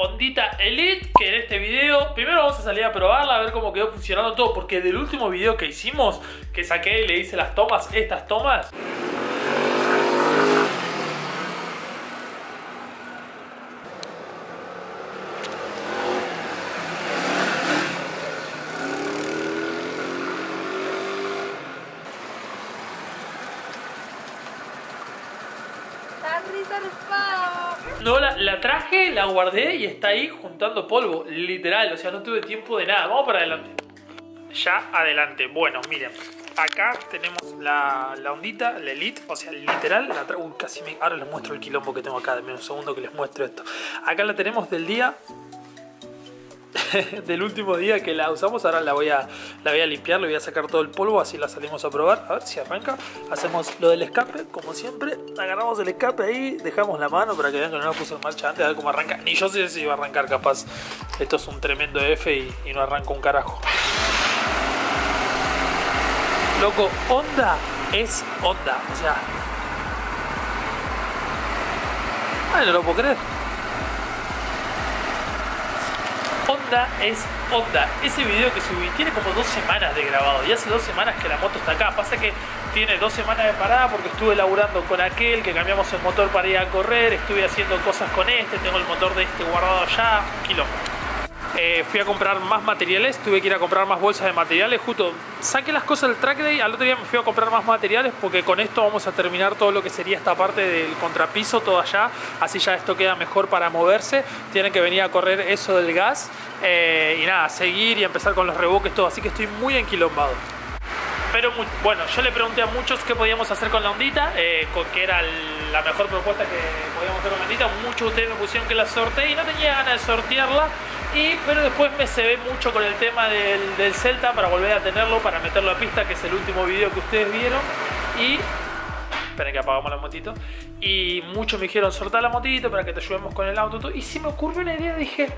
ondita Elite, que en este video primero vamos a salir a probarla, a ver cómo quedó funcionando todo, porque del último video que hicimos, que saqué y le hice las tomas, estas tomas, no la traje, la guardé y está ahí juntando polvo, literal, o sea, no tuve tiempo de nada. Vamos para adelante. Ya adelante. Bueno, miren, acá tenemos la ondita, la Elite, o sea, literal, la traje. Uy, casi me... Ahora les muestro el quilombo que tengo acá, denme un segundo que les muestro esto. Acá la tenemos del día... del último día que la usamos. Ahora la voy a limpiar, le voy a sacar todo el polvo, así la salimos a probar. A ver si arranca. Hacemos lo del escape, como siempre. Agarramos el escape ahí, dejamos la mano para que vean que no la puse en marcha antes, a ver cómo arranca. Ni yo sé si va a arrancar, capaz. Esto es un tremendo F y no arranca un carajo. Loco, onda es onda. O sea... Ay, no lo puedo creer. Onda es onda. Ese video que subí tiene como 2 semanas de grabado y hace 2 semanas que la moto está acá. Pasa que tiene 2 semanas de parada porque estuve laburando con aquel, que cambiamos el motor para ir a correr, estuve haciendo cosas con este, tengo el motor de este guardado allá, quilombo. Fui a comprar más materiales, tuve que ir a comprar más bolsas de materiales, justo saqué las cosas del track day, al otro día me fui a comprar más materiales porque con esto vamos a terminar todo lo que sería esta parte del contrapiso, todo allá, así ya esto queda mejor para moverse, tienen que venir a correr eso del gas, y nada, seguir y empezar con los reboques, todo, así que estoy muy enquilombado. Pero bueno, yo le pregunté a muchos qué podíamos hacer con la ondita, qué era la mejor propuesta que podíamos hacer con la ondita. Muchos de ustedes me pusieron que la sorteé y no tenía ganas de sortearla, pero después me se ve mucho con el tema del Celta para volver a tenerlo, para meterlo a pista, que es el último video que ustedes vieron. Y... esperen que apagamos la motito. Y muchos me dijeron, sortea la motito para que te ayudemos con el auto. Todo. Y si me ocurrió una idea, dije...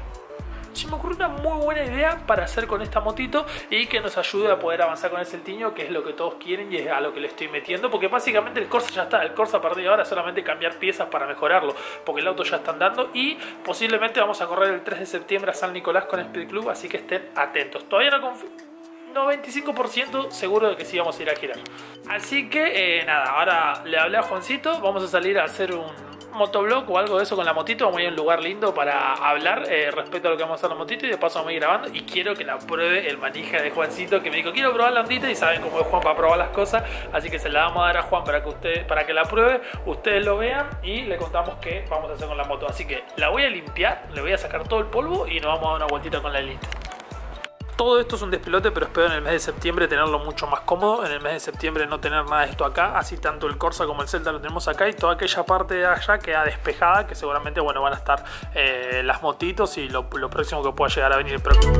Se me ocurrió una muy buena idea para hacer con esta motito y que nos ayude a poder avanzar con el Celtiño, que es lo que todos quieren y es a lo que le estoy metiendo, porque básicamente el Corsa ya está, el Corsa a partir de ahora solamente cambiar piezas para mejorarlo, porque el auto ya está andando y posiblemente vamos a correr el 3 de septiembre a San Nicolás con el Speed Club, así que estén atentos. Todavía no confío. 95% seguro de que sí vamos a ir a girar. Así que nada, ahora le hablé a Juancito, vamos a salir a hacer un motoblog o algo de eso con la motito, vamos a ir a un lugar lindo para hablar respecto a lo que vamos a hacer la motito y de paso vamos a ir grabando y quiero que la pruebe el manija de Juancito, que me dijo quiero probar la ondita y saben cómo es Juan para probar las cosas, así que se la vamos a dar a Juan para que la pruebe, ustedes lo vean y le contamos qué vamos a hacer con la moto, así que la voy a limpiar, le voy a sacar todo el polvo y nos vamos a dar una vueltita con la Elite. Todo esto es un despelote, pero espero en el mes de septiembre tenerlo mucho más cómodo. En el mes de septiembre no tener nada de esto acá. Así tanto el Corsa como el Celta lo tenemos acá. Y toda aquella parte de allá queda despejada. Que seguramente bueno, van a estar las motitos y lo próximo que pueda llegar a venir el próximo.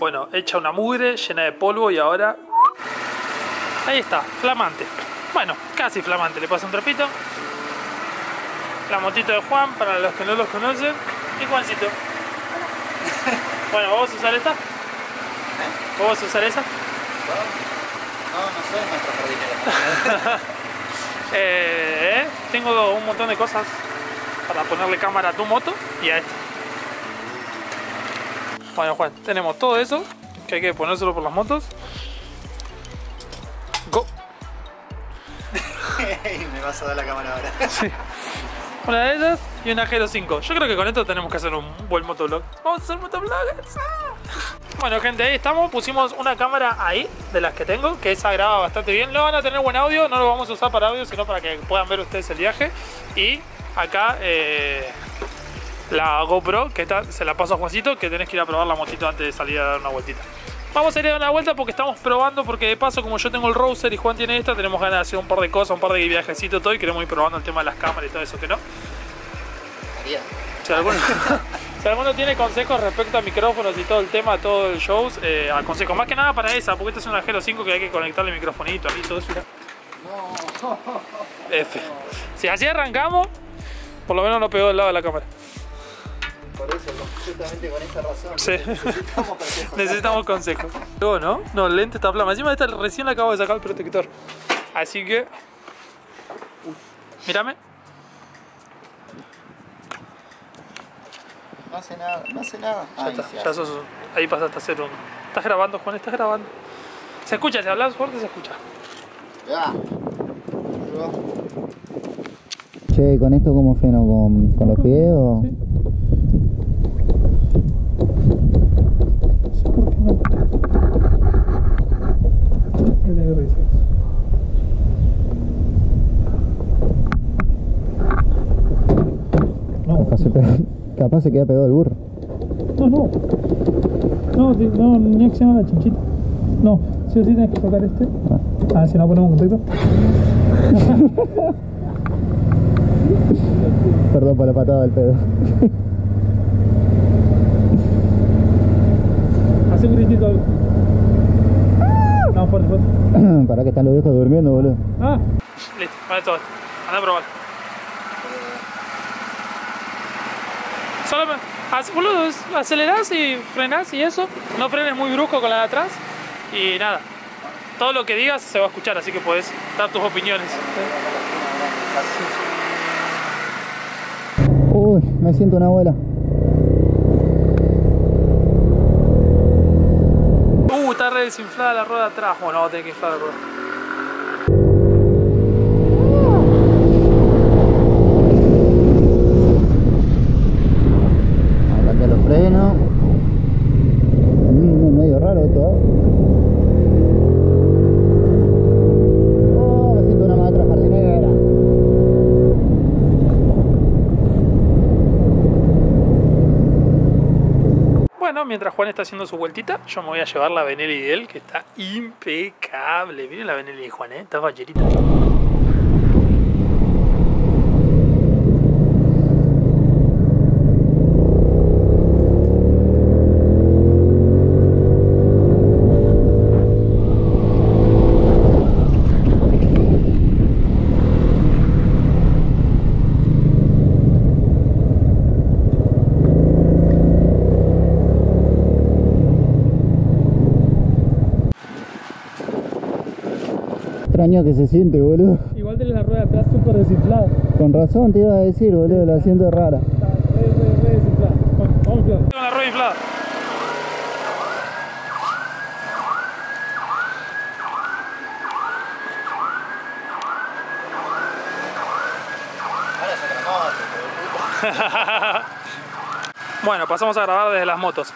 Bueno, hecha una mugre, llena de polvo y ahora... Ahí está, flamante. Bueno, casi flamante, le paso un trapito. La motito de Juan, para los que no los conocen. Y Juancito. Bueno, ¿vos vas a usar esta? ¿Vos vas a usar esa? No, no soy nuestro jardinero. Tengo un montón de cosas para ponerle cámara a tu moto y a esta. Bueno Juan, tenemos todo eso, que hay que ponérselo por las motos. ¡Go! Me vas a dar la cámara ahora. Sí. Una de esas y una Gero 5. Yo creo que con esto tenemos que hacer un buen motoblog. ¡Vamos a hacer motobloggers! ¡Ah! Bueno gente, ahí estamos, pusimos una cámara ahí, de las que tengo, que esa graba bastante bien. No van a tener buen audio, no lo vamos a usar para audio, sino para que puedan ver ustedes el viaje. Y acá... la GoPro, que está, se la paso a Juancito, que tenés que ir a probar la motito antes de salir a dar una vueltita. Vamos a ir a dar una vuelta porque estamos probando, porque de paso, como yo tengo el Roadster y Juan tiene esta, tenemos ganas de hacer un par de cosas, un par de viajecitos todo, y queremos ir probando el tema de las cámaras y todo eso, ¿que no? Si alguno tiene consejos respecto a micrófonos y todo el tema, todo el shows, aconsejo. Más que nada para esa, porque esta es una Gero 5 que hay que conectarle el microfonito ahí, todo eso. No. F. Si así arrancamos, por lo menos no pegó del lado de la cámara. por eso, justamente con esta razón. Sí. Necesitamos consejos. Necesitamos consejos. Yo, ¿no? No, lente está plama. Encima esta recién la acabo de sacar el protector. Así que... Mírame. No hace nada, no hace nada. Ya ahí, está, ya sos, ahí pasaste a ser uno. ¿Estás grabando, Juan? ¿Estás grabando? Se escucha, si hablas fuerte se escucha. Ya. Che, ¿con esto cómo freno? ¿Con los pies o...? Sí. Capaz se queda pegado el burro. No, ni acciona la chinchita. No, sí o sí tenés que tocar este. A ver si no ponemos contacto. Perdón por la patada del pedo. Hace un gritito. No, fuerte, fuerte. Pará que están los viejos durmiendo, boludo. Ah, listo, vale todo esto. Anda a probar. Boludo, acelerás y frenás y eso. No frenes muy brusco con la de atrás. Y nada, todo lo que digas se va a escuchar, así que podés dar tus opiniones. Uy, me siento una abuela. Está re desinflada la rueda atrás. Bueno, vamos a tener que inflar la rueda. Mientras Juan está haciendo su vueltita, yo me voy a llevar la Benelli de él, que está impecable. Miren la Benelli de Juan, está fallerita. Extraño que se siente, boludo. Igual tenés la rueda atrás súper desinflada. Con razón te iba a decir, boludo, la siento rara. Está re desinflada. Vamos, claro. Con la rueda inflada. Ahora se Bueno, pasamos a grabar desde las motos.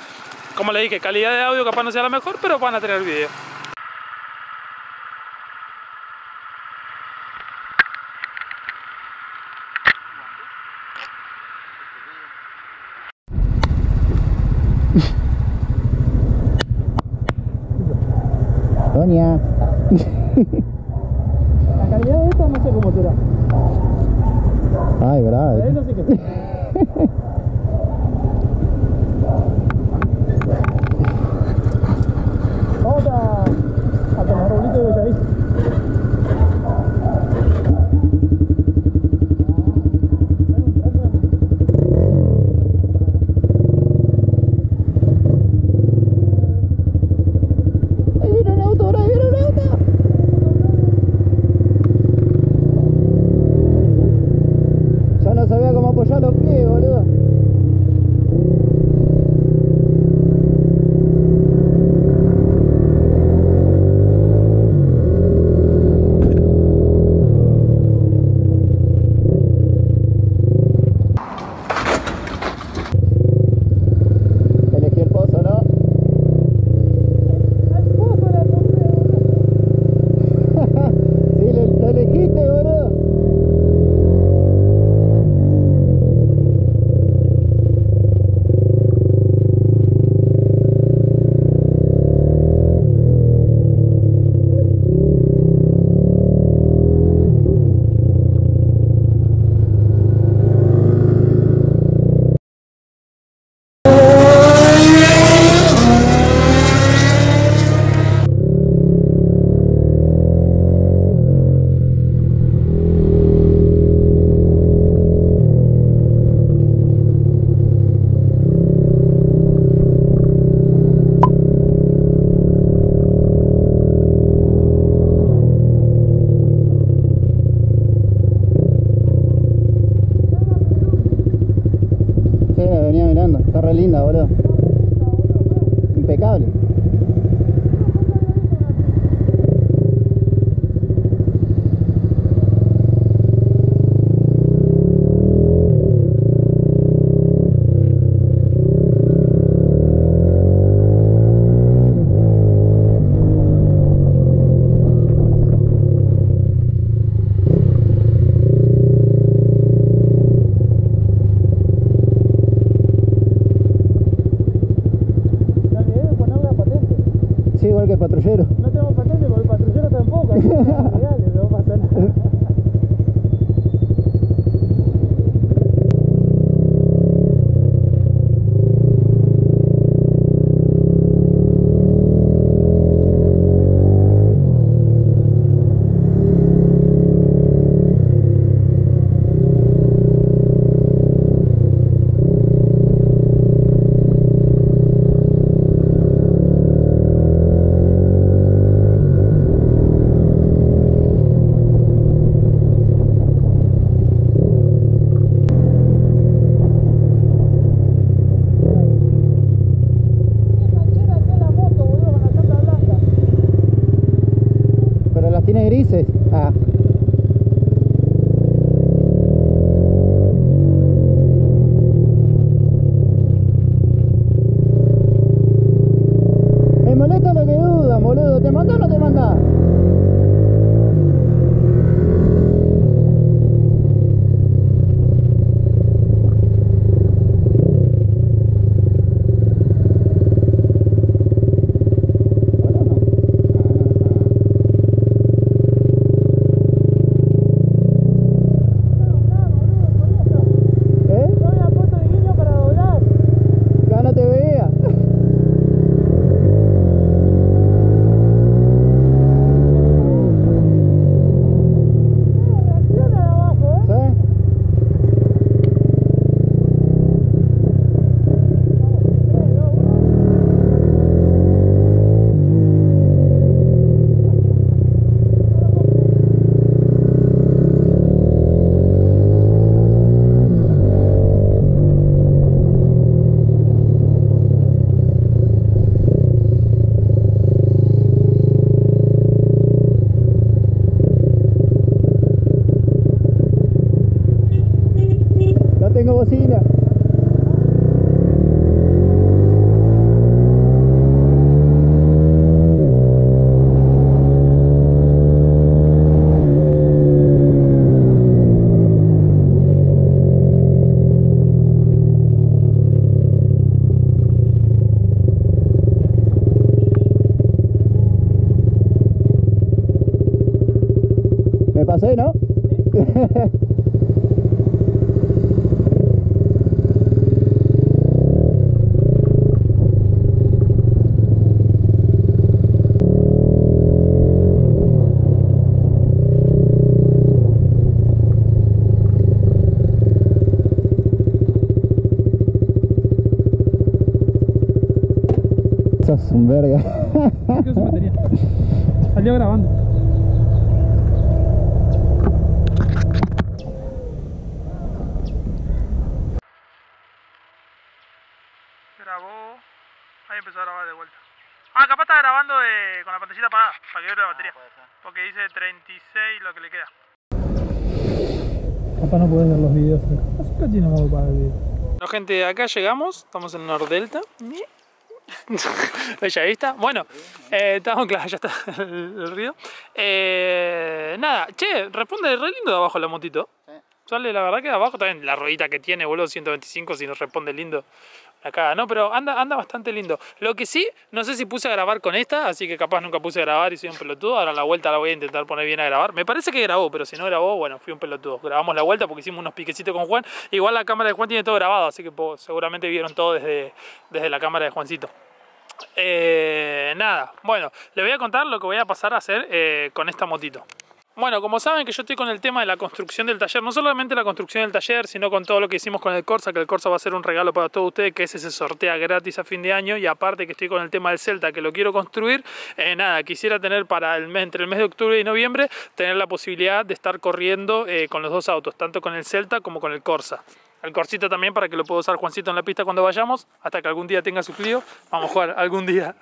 Como le dije, calidad de audio capaz no sea la mejor, pero van a tener video. Doña. La calidad de esta no sé cómo será. Ay, bravo. Eso sí que sí. Vamos a tomar un litro de Bellavista. Está re linda, boludo. Impecable. Que patrullero. No tengo patente porque el patrullero tampoco. Hay legales, no pasa nada. Grises. Ah. Me molesta lo que dudan, boludo. ¿Te manda o no te manda? Tengo bocina. Me pasé, ¿no? Sí. Sos un verga. ¿Qué es su batería? Salió grabando. Grabó. Ahí empezó a grabar de vuelta. Ah, capaz está grabando con la pantallita apagada para que vea la batería. Porque dice 36 lo que le queda. Capaz no podés ver los videos. Casi no me voy para el video. Bueno, gente, acá llegamos. Estamos en Nordelta. Bella vista. Bueno, estamos, claro, ya está el río. Nada, che, responde re lindo de abajo la motito. Sale, la verdad que de abajo también la ruedita que tiene, boludo, 125, si nos responde lindo. Acá, no, pero anda bastante lindo. Lo que sí, no sé si puse a grabar con esta, así que capaz nunca puse a grabar y soy un pelotudo. Ahora la vuelta la voy a intentar poner bien a grabar. Me parece que grabó, pero si no grabó, bueno, fui un pelotudo. Grabamos la vuelta porque hicimos unos piquecitos con Juan. Igual la cámara de Juan tiene todo grabado, así que pues, seguramente vieron todo desde la cámara de Juancito. Nada, bueno, les voy a contar lo que voy a pasar a hacer con esta motito. Bueno, como saben que yo estoy con el tema de la construcción del taller, no solamente la construcción del taller, sino con todo lo que hicimos con el Corsa, que el Corsa va a ser un regalo para todos ustedes, que ese se sortea gratis a fin de año, y aparte que estoy con el tema del Celta, que lo quiero construir. Nada, quisiera tener para entre el mes de octubre y noviembre, tener la posibilidad de estar corriendo con los dos autos, tanto con el Celta como con el Corsa. el corcito también para que lo pueda usar Juancito en la pista cuando vayamos, hasta que algún día tenga su Clio. Vamos a jugar algún día,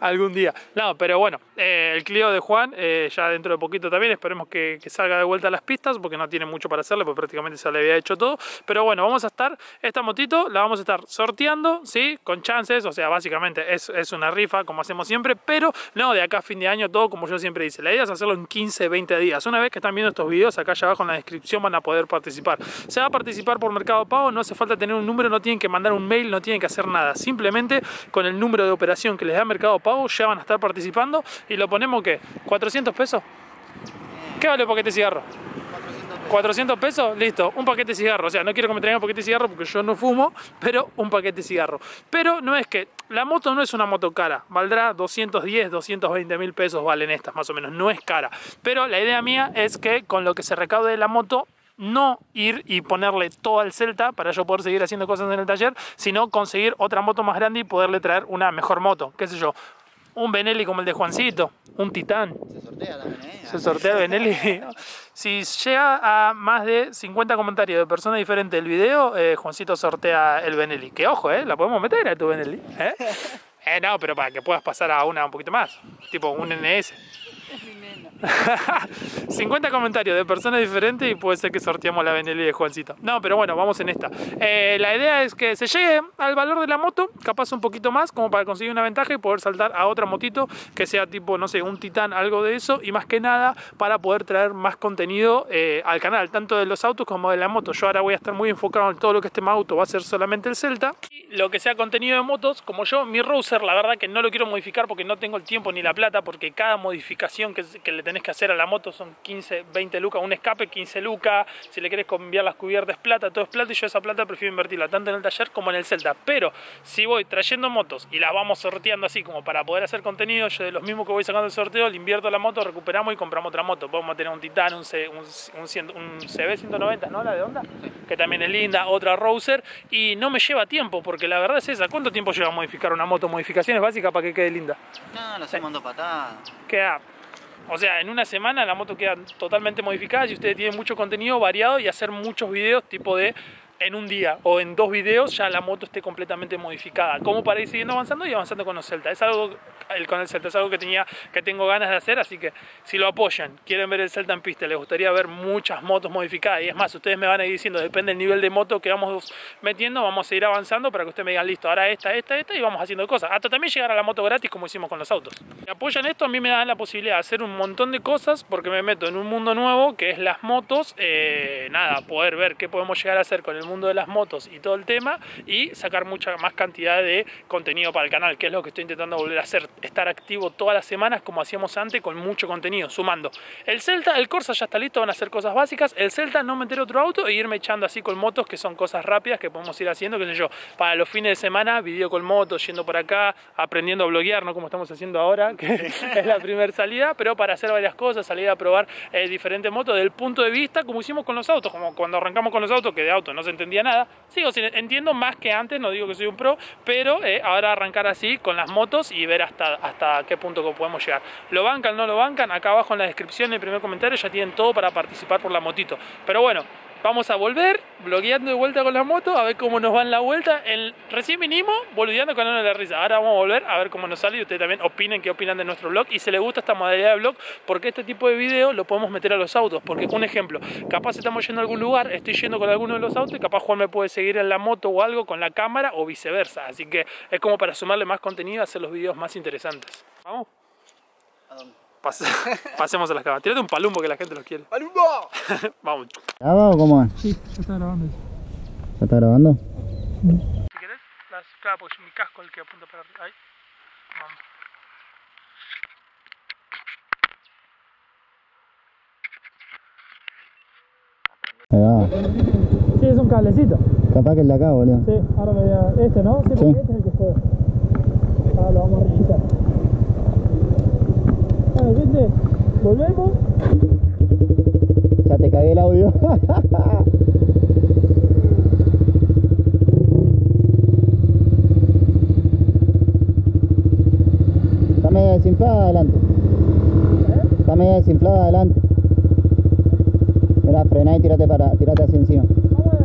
algún día. No, pero bueno, el Clio de Juan ya dentro de poquito también, esperemos que salga de vuelta a las pistas, porque no tiene mucho para hacerle, porque prácticamente se le había hecho todo. Pero bueno, vamos a estar, esta motito la vamos a estar sorteando, ¿sí? Con chances, o sea, básicamente es una rifa, como hacemos siempre, pero no de acá a fin de año todo, como yo siempre hice. La idea es hacerlo en 15, 20 días. Una vez que están viendo estos videos, acá allá abajo en la descripción van a poder participar. Se va a participar por Mercado Pago, no hace falta tener un número, no tienen que mandar un mail, no tienen que hacer nada. Simplemente con el número de operación que les da Mercado Pago ya van a estar participando. Y lo ponemos, ¿qué? ¿400 pesos? ¿Qué vale el paquete de cigarro? 400 pesos, listo, un paquete de cigarro. O sea, no quiero que me traigan un paquete de cigarro porque yo no fumo, pero un paquete de cigarro. Pero no es que, la moto no es una moto cara, valdrá 210, 220 mil pesos valen estas más o menos, no es cara. Pero la idea mía es que con lo que se recaude de la moto, no ir y ponerle todo al Celta para yo poder seguir haciendo cosas en el taller, sino conseguir otra moto más grande y poderle traer una mejor moto, qué sé yo. Un Benelli como el de Juancito, un Titán. Se sortea la Benelli. Se sortea el Benelli. Si llega a más de 50 comentarios de personas diferentes del video, Juancito sortea el Benelli. Que ojo, la podemos meter a tu Benelli. No, pero para que puedas pasar a una un poquito más. Tipo un NS. 50 comentarios de personas diferentes y puede ser que sorteamos la Benelli de Juancito. No, pero bueno, vamos en esta. La idea es que se llegue al valor de la moto, capaz un poquito más, como para conseguir una ventaja y poder saltar a otra motito que sea tipo, no sé, un Titán, algo de eso. Y más que nada, para poder traer más contenido al canal, tanto de los autos como de la moto. Yo ahora voy a estar muy enfocado en todo lo que este auto va a ser solamente el Celta. Y lo que sea contenido de motos, como yo, mi Rouser, la verdad que no lo quiero modificar porque no tengo el tiempo ni la plata, porque cada modificación que le tenés que hacer a la moto son 15, 20 lucas, un escape 15 lucas, si le querés cambiar las cubiertas plata, todo es plata, y yo esa plata prefiero invertirla tanto en el taller como en el Celta. Pero si voy trayendo motos y las vamos sorteando así como para poder hacer contenido, yo de los mismos que voy sacando el sorteo, le invierto la moto, recuperamos y compramos otra moto. Podemos tener un Titán, un CB190, ¿no? La de Honda, sí, que también es linda, otra Rouser, y no me lleva tiempo, porque la verdad es esa. ¿Cuánto tiempo lleva a modificar una moto? Modificaciones básicas para que quede linda. No, la hacemos dos patadas. Queda... O sea, en una semana la moto queda totalmente modificada y ustedes tienen mucho contenido variado y hacer muchos videos tipo de en un día o en dos videos ya la moto esté completamente modificada. Como para ir siguiendo avanzando y avanzando con los Celta. Es algo, con el Celta es algo que tengo ganas de hacer, así que si lo apoyan, quieren ver el Celta en pista, les gustaría ver muchas motos modificadas. Y es más, ustedes me van a ir diciendo, depende del nivel de moto que vamos metiendo, vamos a seguir avanzando para que ustedes me digan, listo, ahora esta, y vamos haciendo cosas. Hasta también llegar a la moto gratis como hicimos con los autos. Si apoyan esto, a mí me dan la posibilidad de hacer un montón de cosas porque me meto en un mundo nuevo que es las motos. Nada, poder ver qué podemos llegar a hacer con el mundo de las motos y todo el tema, y sacar mucha más cantidad de contenido para el canal, que es lo que estoy intentando volver a hacer, estar activo todas las semanas como hacíamos antes, con mucho contenido, sumando. El Celta, el Corsa ya está listo, van a hacer cosas básicas, el Celta no meter otro auto e irme echando así con motos, que son cosas rápidas que podemos ir haciendo, qué sé yo, para los fines de semana, video con motos, yendo por acá, aprendiendo a bloguear, no como estamos haciendo ahora, que es la primera salida, pero para hacer varias cosas, salir a probar diferentes motos, del punto de vista como hicimos con los autos, como cuando arrancamos con los autos, que de auto no entendía nada, sigo sin, entiendo más que antes, no digo que soy un pro, pero ahora arrancar así con las motos y ver hasta qué punto que podemos llegar. ¿Lo bancan, no lo bancan? Acá abajo en la descripción, en el primer comentario ya tienen todo para participar por la motito. Pero bueno, vamos a volver blogueando de vuelta con las motos, a ver cómo nos va en la vuelta. Recién vinimos boludeando con una de la risa. Ahora vamos a volver a ver cómo nos sale y ustedes también opinen qué opinan de nuestro vlog y si les gusta esta modalidad de vlog, porque este tipo de video lo podemos meter a los autos. Porque, un ejemplo, capaz estamos yendo a algún lugar, estoy yendo con alguno de los autos y capaz Juan me puede seguir en la moto o algo con la cámara o viceversa. Así que es como para sumarle más contenido, hacer los videos más interesantes. ¿Vamos? Pasemos a las cámaras. Tírate un palumbo que la gente los quiere. ¡Palumbo! Vamos. ¿Grabado o cómo es? Sí, ya está grabando. ¿Ya está grabando? Si querés, claro, porque es mi casco el que apunta para arriba. Ahí. Vamos. Sí, es un cablecito. Capaz que el de acá, boludo. Sí, ahora me voy a... Este, ¿no? Sí, porque este es el que juega. Ahora lo vamos a revisar. Gente, volvemos. Ya te cagué el audio. Está medio desinflada adelante. Está medio desinflada adelante. Mira, frená y tírate así encima. Ah,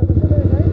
bueno,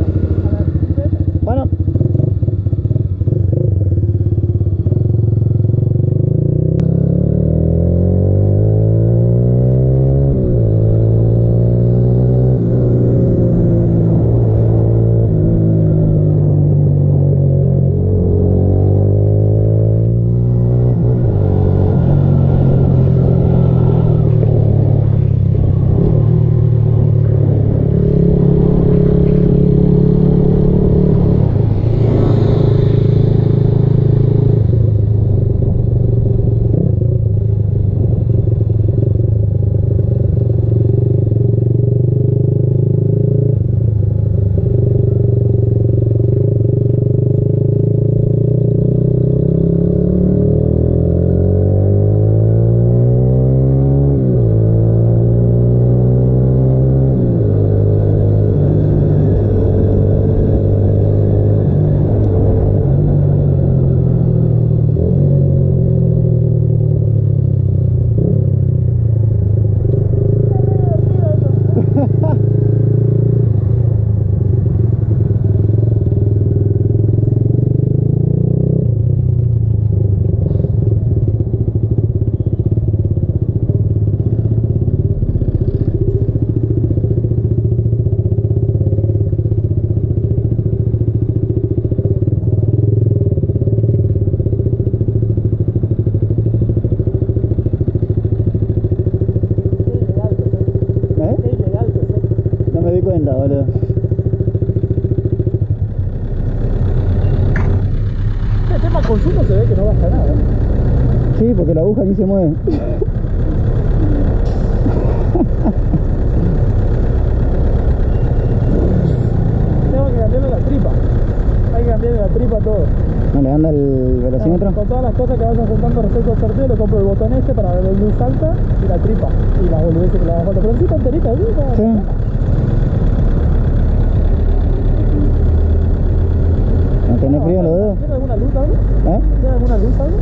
di cuenta, boludo. El tema consumo se ve que no baja nada. Sí, porque la aguja aquí se mueve. Tengo que cambiarle la tripa. Hay que cambiarle la tripa a todo. ¿No le anda el velocímetro? Con todas las cosas que vayan juntando respecto al sorteo, le compro el botón este para ver el luz alta y la tripa. Y la volvés que la dejo. Pero sí, tonterita, ¿sí? Sí. ¿No tenés frío en los dedos? ¿Tiene alguna luz algo? ¿Eh? ¿Tiene alguna luz algo?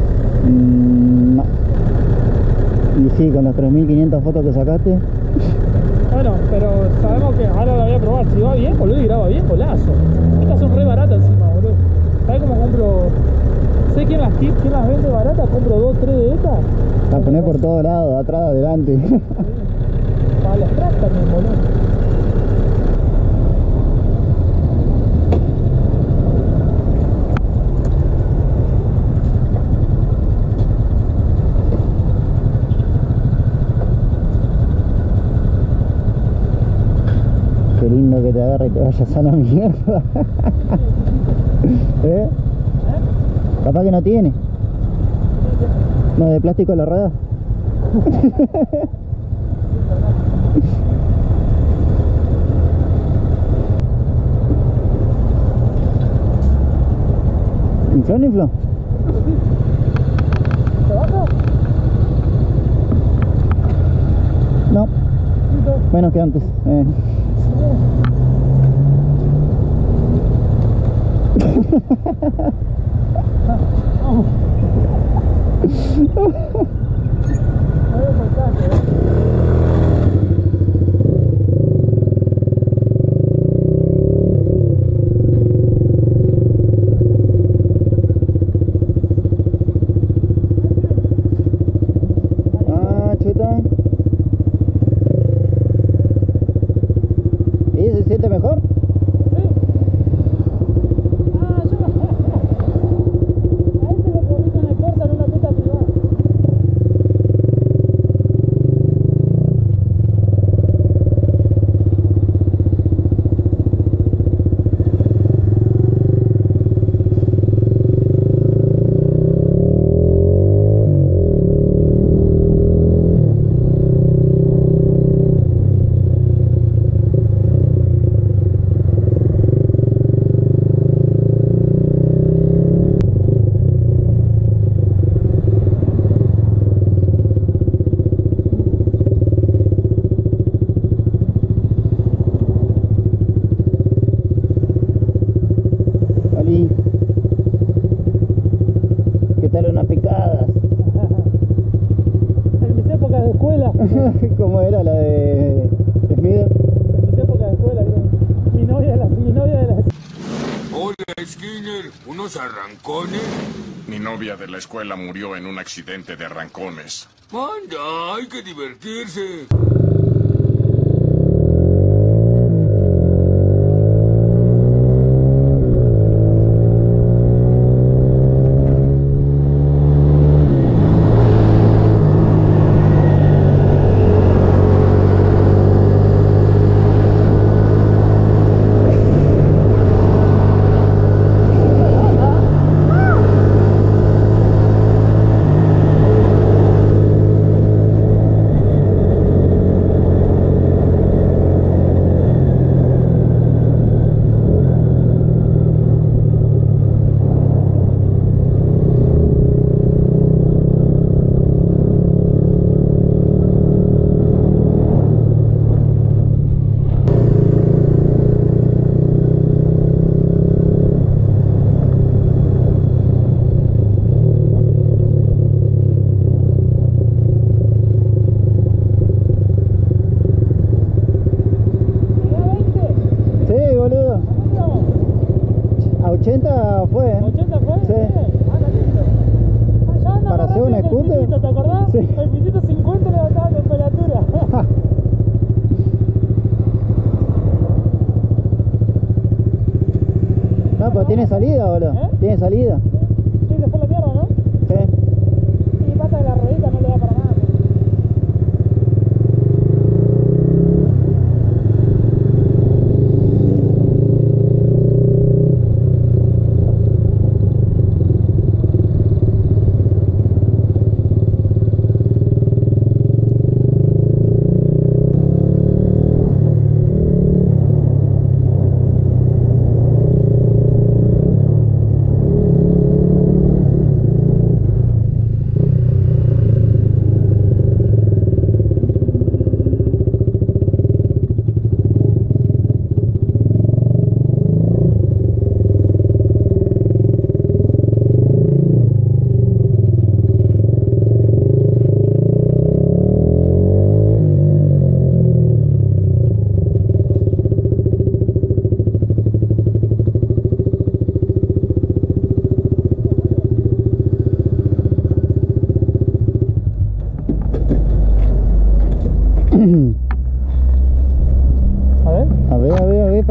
No. Y sí, con las 3500 fotos que sacaste. Bueno, pero sabemos que ahora la voy a probar. Si va bien, boludo, y graba bien, golazo. Estas son re baratas encima, boludo. ¿Sabes cómo compro? Sé quién las vende baratas, compro 2 o 3 de estas. Las ponés por todos lados, atrás, adelante. Sí. Para las atrás también, boludo. Qué lindo que te agarre y te vayas a la mierda. ¿Eh? Capaz que no tiene. No, de plástico la rueda. ¿Infló, no infló? ¿Te baja? No. Menos que antes. Ah, chuta. ¿Y se siente mejor? ¿Cómo era la de Smith? En mis épocas de escuela, creo. Mi novia de la... Hola, Skinner. ¿Unos arrancones? Mi novia de la escuela murió en un accidente de arrancones. ¡Anda! ¡Hay que divertirse! ¿Tiene salida, boludo? ¿Eh? ¿Tiene salida? Sí, se fue la tierra, ¿no? Sí. Y pasa que la ruedita no le da para nada.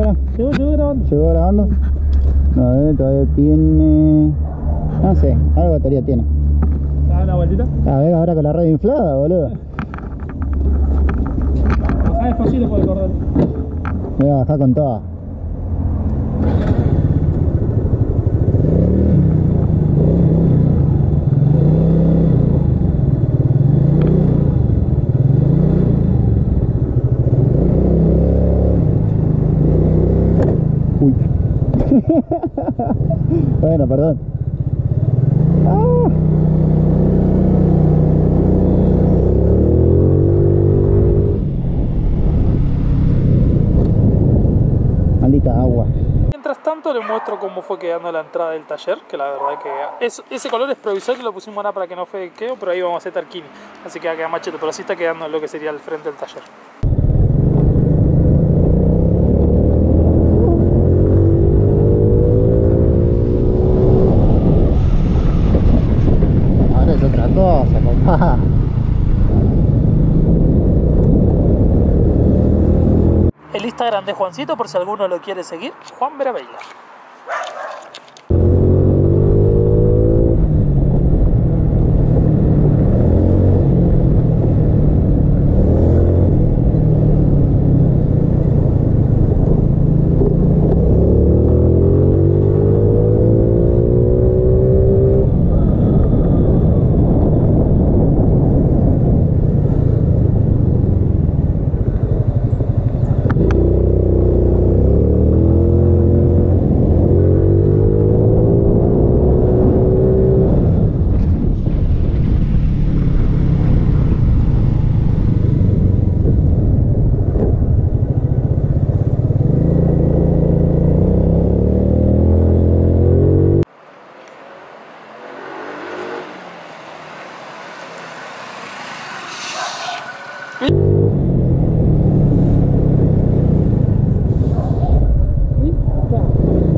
ahora. Sigo grabando. Sigo grabando. A ver, todavía tiene... No sé, algo de batería tiene. ¿Dale una vueltita? A ver, ahora con la radio inflada, boludo. Bajá despacito por el cordón. Voy a bajar con toda. Uy. Bueno, perdón. ¡Ah! Maldita agua. Mientras tanto les muestro cómo fue quedando la entrada del taller, que la verdad que ese color es provisorio, lo pusimos ahora para que no fequeo, pero ahí vamos a hacer tarquini, así que va a quedar machete, pero así está quedando lo que sería el frente del taller. El Instagram de Juancito, por si alguno lo quiere seguir, Juan Verabella.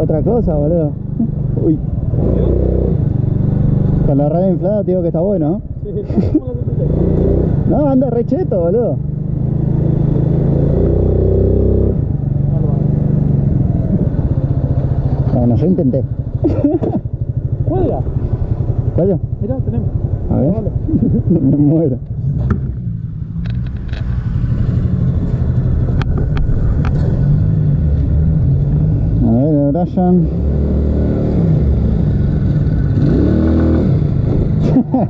Otra cosa, boludo. Uy. Con la radio inflada te digo que está bueno, ¿eh? No, anda re cheto, boludo. Bueno, yo intenté. Cuelga. ¿Cuelga? Mirá, tenemos. A ver. Vale. Me muero. Brian.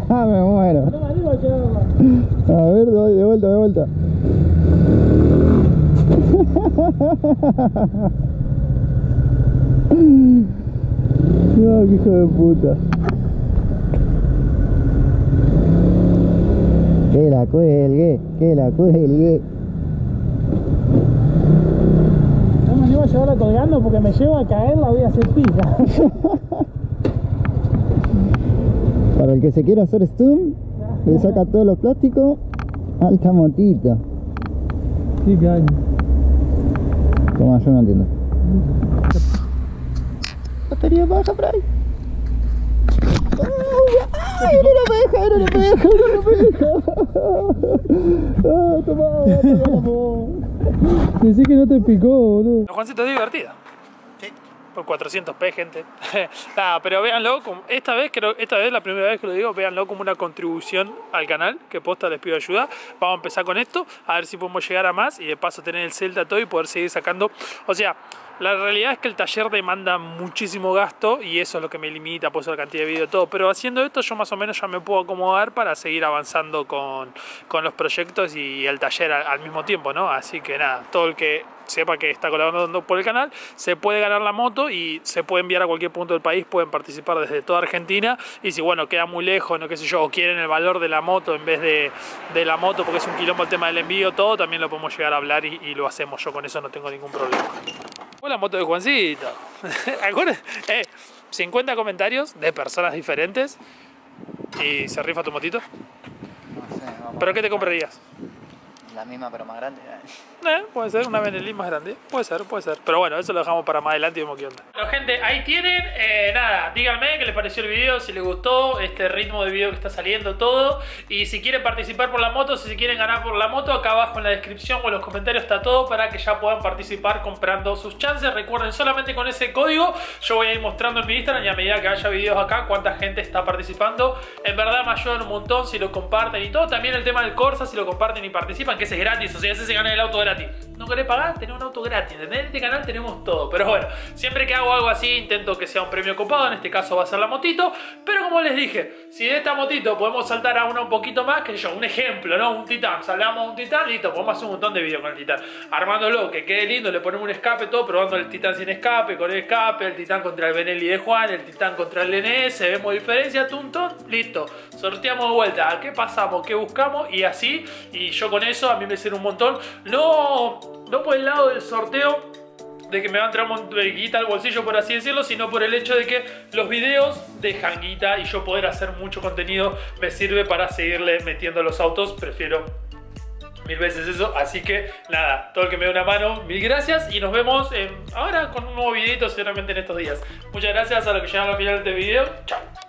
Me muero. A ver, doy de vuelta, de vuelta. No, qué hijo de puta. Que la cuelgue, que la cuelgue. No me llevarla colgando porque me llevo a caer, la voy a hacer pija. Para el que se quiera hacer zoom, le saca todos los plásticos, alta motita. Sí, caño. Toma, yo no entiendo. Batería baja por ahí. ¡Ay, era una oveja, ¡Ah, toma, toma! Decí que no te picó, boludo. La Juancito es divertida. Sí. Por 400p, gente. Nada, pero véanlo, esta vez, creo, esta vez la primera vez que lo digo, véanlo como una contribución al canal, que posta les pido ayuda. Vamos a empezar con esto, a ver si podemos llegar a más y de paso tener el Celta todo y poder seguir sacando. O sea... La realidad es que el taller demanda muchísimo gasto y eso es lo que me limita, pues, la cantidad de video y todo. Pero haciendo esto yo más o menos ya me puedo acomodar para seguir avanzando con los proyectos y el taller al mismo tiempo, ¿no? Así que nada, todo el que sepa que está colaborando por el canal, se puede ganar la moto y se puede enviar a cualquier punto del país, pueden participar desde toda Argentina y si, bueno, queda muy lejos, no qué sé yo, o quieren el valor de la moto en vez de la moto porque es un quilombo el tema del envío, todo, también lo podemos llegar a hablar y lo hacemos, yo con eso no tengo ningún problema. Hola, moto de Juancito. 50 comentarios de personas diferentes y se rifa tu motito. No sé, ¿pero qué te comprarías? La misma pero más grande. Puede ser, una Benelli más grande. Puede ser. Pero bueno, eso lo dejamos para más adelante y vemos qué onda. Bueno, gente, ahí tienen. Nada, díganme qué les pareció el video, si les gustó este ritmo de video que está saliendo todo. Y si quieren participar por la moto, si quieren ganar por la moto, acá abajo en la descripción o en los comentarios está todo para que ya puedan participar comprando sus chances. Recuerden, solamente con ese código yo voy a ir mostrando en mi Instagram y a medida que haya videos acá cuánta gente está participando. En verdad me ayudan un montón si lo comparten y todo. También el tema del Corsa, si lo comparten y participan, que ese es gratis, o sea, ese se gana el auto gratis. No querés pagar, tenés un auto gratis, ¿entendés? En este canal tenemos todo, pero bueno, siempre que hago algo así intento que sea un premio copado, en este caso va a ser la motito, pero como les dije, si de esta motito podemos saltar a una un poquito más, que yo, un ejemplo, ¿no? Un Titán, salgamos a un Titán, listo, podemos hacer un montón de videos con el Titán, armándolo, que quede lindo, le ponemos un escape, todo, probando el Titán sin escape, con el escape, el Titán contra el Benelli de Juan, el Titán contra el NS, vemos diferencia, tuntón, listo, sorteamos de vuelta, ¿a qué pasamos? ¿Qué buscamos? Y así, y yo con eso, a mí me sirve un montón, no por el lado del sorteo, de que me va a entrar guita al bolsillo, por así decirlo, sino por el hecho de que los videos dejan guita y yo poder hacer mucho contenido me sirve para seguirle metiendo los autos, prefiero mil veces eso, así que nada, todo el que me dé una mano, mil gracias y nos vemos ahora con un nuevo videito seguramente en estos días. Muchas gracias a los que llegaron al final de este video, chao.